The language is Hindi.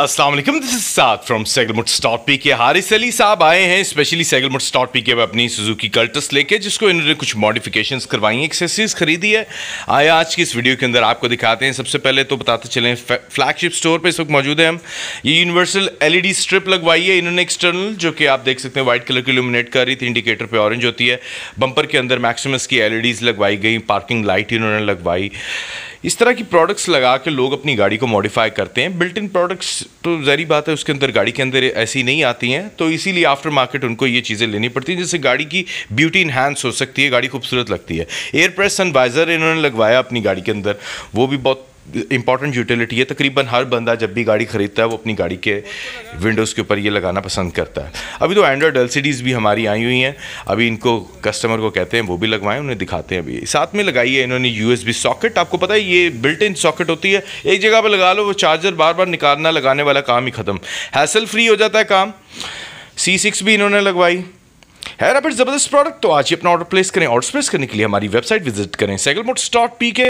अस्सलाम वालेकुम, this is Saad from Sehgal Motors P K. Haris Ali साहब आए हैं स्पेशली सेगलमोटर्स.पी के अपनी सुजुकी कल्टस लेके, जिसको इन्होंने कुछ मॉडिफिकेशंस करवाई हैं, एक्सेसरीज खरीदी है। आए आज की इस वीडियो के अंदर आपको दिखाते हैं। सबसे पहले तो बताते चलें, फ्लैगशिप स्टोर पे इस वक्त मौजूद है हम। ये यूनिवर्सल एलईडी स्ट्रिप लगवाई है इन्होंने एक्सटर्नल, जो कि आप देख सकते हैं वाइट कलर की इल्यूमिनेट कर रही थी, इंडिकेटर पे ऑरेंज होती है। बम्पर के अंदर मैक्सिमस की एलईडीज लगवाई गई, पार्किंग लाइट इन्होंने लगवाई। इस तरह की प्रोडक्ट्स लगा के लोग अपनी गाड़ी को मॉडिफाई करते हैं। बिल्ट इन प्रोडक्ट्स तो ज़ाहिर बात है उसके अंदर, गाड़ी के अंदर ऐसी नहीं आती हैं, तो इसीलिए आफ्टर मार्केट उनको ये चीज़ें लेनी पड़ती हैं, जिससे गाड़ी की ब्यूटी इन्हांस हो सकती है, गाड़ी खूबसूरत लगती है। एयर प्रेस सन वाइजर इन्होंने लगवाया अपनी गाड़ी के अंदर, वो भी बहुत इंपॉर्टेंट यूटिलिटी है। तकरीबन हर बंदा जब भी गाड़ी खरीदता है वो अपनी गाड़ी के विंडोज़ के ऊपर ये लगाना पसंद करता है। अभी तो एंड्रॉयड एलसीडीज़ भी हमारी आई हुई हैं, अभी इनको कस्टमर को कहते हैं वो भी लगवाएं, उन्हें दिखाते हैं। अभी साथ में लगाई है इन्होंने USB सॉकेट। आपको पता है ये बिल्ट इन सॉकेट होती है, एक जगह पर लगा लो, वो चार्जर बार बार निकालना लगाने वाला काम ही ख़त्म, हैसल फ्री हो जाता है काम। C6 भी इन्होंने लगवाई है, ज़बरदस्त प्रोडक्ट। तो आज ही अपना ऑर्डर प्लेस करें। ऑर्डर प्लेस करने के लिए हमारी वेबसाइट विजिट करें, सेगलमोटर्स.पी के।